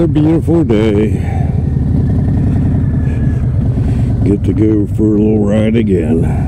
another beautiful day. Get to go for a little ride again.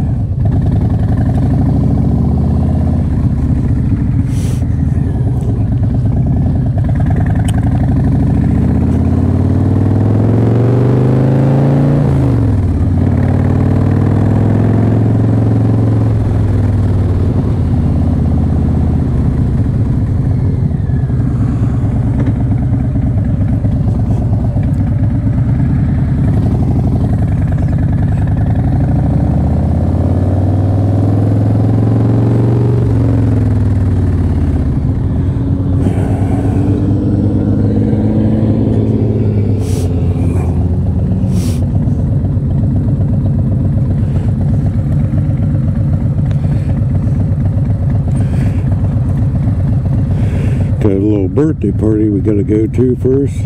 Got a little birthday party we gotta go to first,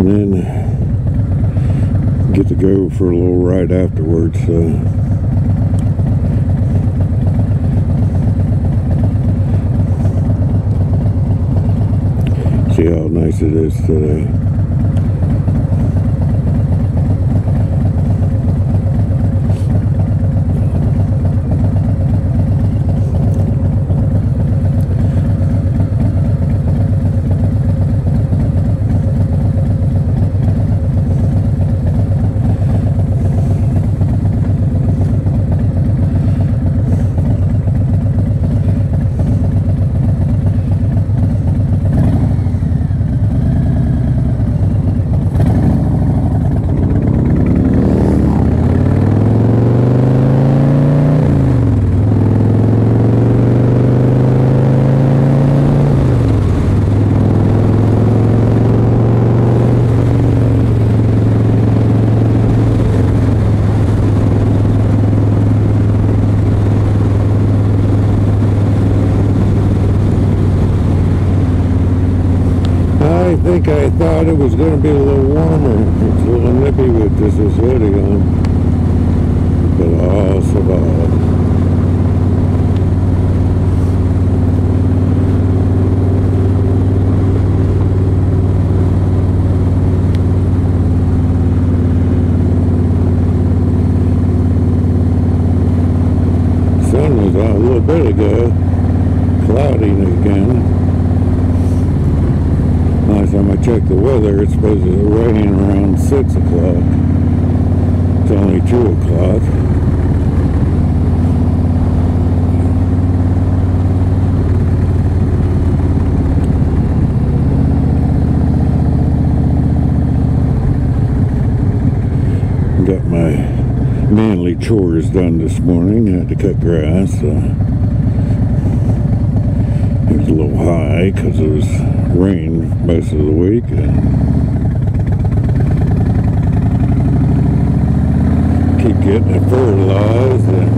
and then get to go for a little ride afterwards. See how nice it is today. I think I thought it was going to be a little warmer. It's a little nippy with just this hoodie on, but I'll survive. Sun was out a little bit ago, cloudy again. Last time I checked the weather, it's supposed to be raining around 6 o'clock. It's only 2 o'clock. Got my manly chores done this morning. I had to cut grass. It was a little high because it was rain most of the week, and keep getting it fertilized and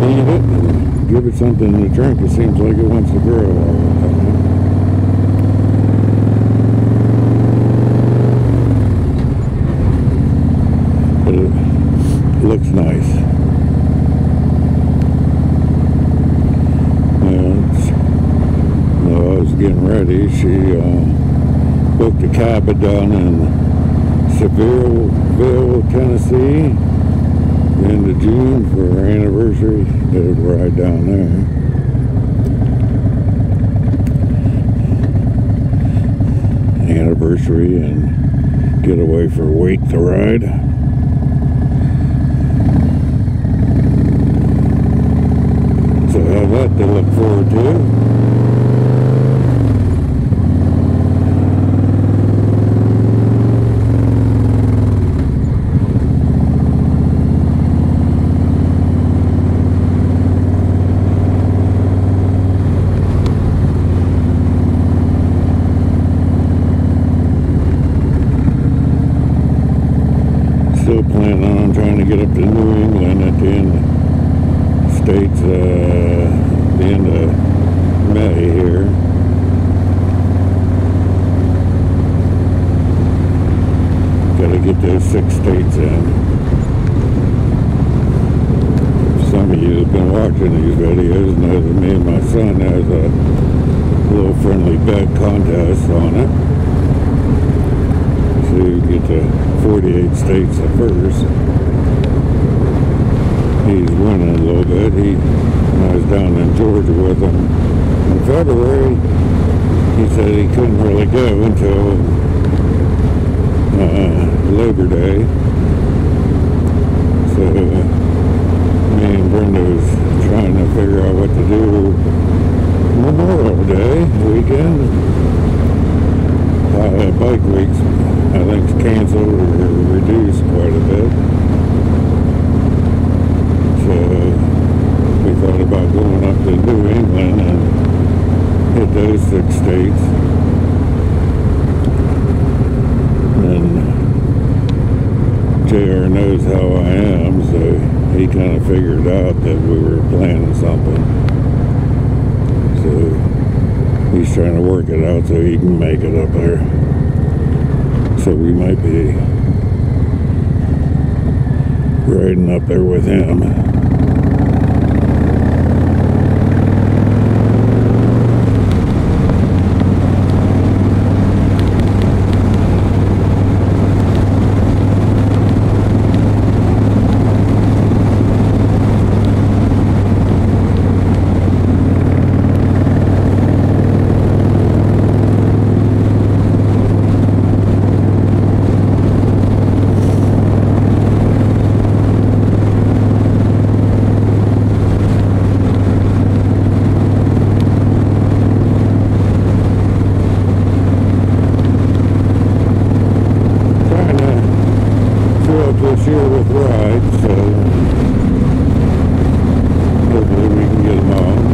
feed it and give it something to drink. It seems like it wants to grow all the time. But it looks nice. Getting ready, she booked a cabin down in Sevierville, Tennessee, end of June for her anniversary. Did a ride down there, anniversary, and get away for a week to ride. So have that to look forward to. Still planning on trying to get up to New England at the end of the States, the end of May here. Gotta get those 6 states in. Some of you have been watching these videos know that me and my son has a little friendly bet contest on it. So you get to 48 states at first. He's winning a little bit. When I was down in Georgia with him in February, he said he couldn't really go until Labor Day. So me and Brenda was trying to figure out what to do Memorial Day weekend. Bike weeks, I think, is canceled or reduced quite a bit. So we thought about going up to New England and hit those 6 states. And JR knows how I am, so he kind of figured out that we were planning something. He's trying to work it out so he can make it up there. So we might be riding up there with him. This year with rides, so hopefully we can get them on.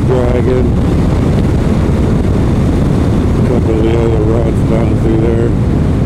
Dragon, a couple of the other rods down through there.